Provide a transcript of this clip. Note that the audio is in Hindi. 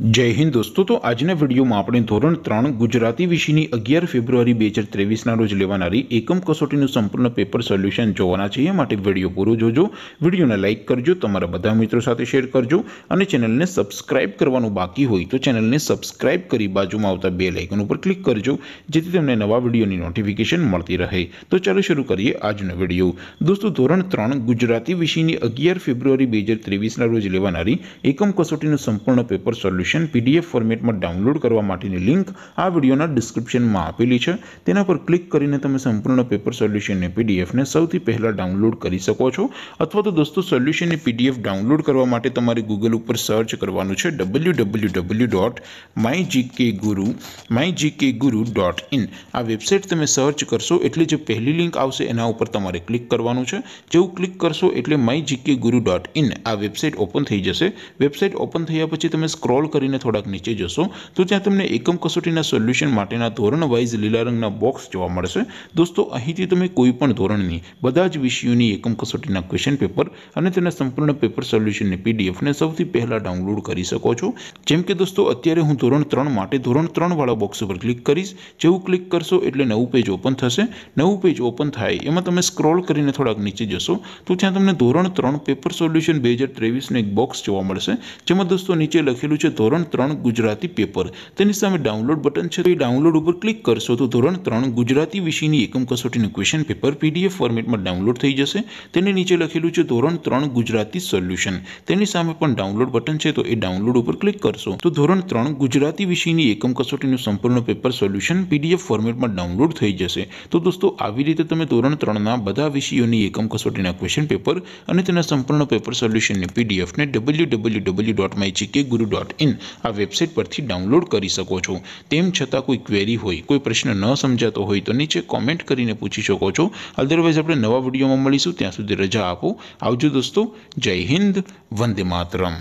जय हिंद दोस्तों। तो आज वीडियो में आपणे धोरण 3 गुजराती विषयनी 11 फेब्रुआरी 2023 ना रोज लेवानारी एकम कसोटीनुं संपूर्ण पेपर सोल्यूशन जोवाना छे। माटे वीडियो पूरो जोजो, वीडियो ने लाइक करजो, तमारा बधा मित्रों साथे शेर करजो अने चेनल ने सब्सक्राइब करवानुं बाकी होय तो चेनल ने सब्सक्राइब करी बाजुमां आवता बेल आइकन उपर क्लिक करजो जेथी तमने नवा वीडियोनी नोटिफिकेशन मळती रहे। तो चालो शुरू करीए आजनो वीडियो। दोस्तों धोरण 3 गुजराती विषयनी 11 फेब्रुआरी 2023 ना रोज लेवानारी एकम कसोटीनुं संपूर्ण पेपर सोल्यूशन पीडीएफ फॉर्मेट में डाउनलॉड करवा माटेनी लिंक आ वीडियोना डिस्क्रिप्शन में आपेली छे। तेना पर क्लिक करीने तमे संपूर्ण पेपर सोल्यूशन ने पीडीएफ ने सौथी पहला डाउनलॉड करी सको छो। अथवा तो दोस्तों सोल्यूशन ने पीडीएफ डाउनलॉड करवा माटे तमारे गूगल पर सर्च करवानुं छे www.mygkguru.in। आ वेबसाइट तमे सर्च करशो एटले जे पहली लिंक आवशे एना उपर तमारे क्लिक करवानुं छे। जेवुं क्लिक करशो एटले my GK guru.in आ वेबसाइट ओपन थई जशे। वेबसाइट ओपन थया पछी तमे स्क्रॉल करीने थोड़ा नीचे जशो तो त्यां तमने एकम कसोटीना सोल्यूशन माटेना धोरण वाइज लीला रंगना बॉक्स जोवा मळशे। दोस्तों अहींथी तमे कोईपण धोरणनी बधा ज विषयोनी एकम कसोटीना क्वेश्चन पेपर अने तेना संपूर्ण पेपर सोल्यूशननी पीडीएफ ने सौथी पहेला डाउनलॉड करी शको छो। जेम के दोस्तों अत्यारे हूँ धोरण 3 माटे धोरण 3 वाळा बॉक्स पर क्लिक करीश। जेवुं क्लिक करशो एटले नवुं पेज ओपन थशे। नवुं पेज ओपन थाय एमां तमे स्क्रॉल करीने थोड़ा नीचे जशो तो त्यां तमने धोरण 3 पेपर सोल्यूशन 2023 नो एक बॉक्स जोवा मळशे जेमां दोस्तों नीचे लखेलुं छे धोरण 3 गुजराती पेपर। तेनी सामे डाउनलॉड बटन छे तो डाउनलॉड पर क्लिक करशो तो धोरण 3 गुजराती विषयनी एकम कसोटीनुं क्वेश्चन पेपर पीडीएफ फॉर्मेट में डाउनलॉड थई जशे। तेनी नीचे लखेलुं छे धोरण 3 गुजराती सोल्यूशन। तेनी सामे पण डाउनलॉड बटन छे तो ए डाउनलॉड पर क्लिक करशो तो धोरण 3 गुजराती विषयनी एकम कसोटीनुं संपूर्ण पेपर सोल्यूशन पीडीएफ फॉर्मेट में डाउनलॉड थई जशे। तो दोस्तों आवी रीते तमे धोरण 3 ना बधा विषयोनी एकम कसोटीना क्वेश्चन पेपर अने तेना संपूर्ण पेपर सोल्यूशननी पीडीएफ ने www.mygkguru.in आ वेबसाइट परथी डाउनलॉड करी सको छो। तेम छतां कोई क्वेरी होय, कोई प्रश्न न समजातो होय तो नीचे कॉमेंट करीने पूछी शको छो। अदरवाइज आपणे नवा विडियोमां मळीशुं, त्यां सुधी रजा आपो। आवजो दोस्तों। जय हिंद, वंदे मातरम।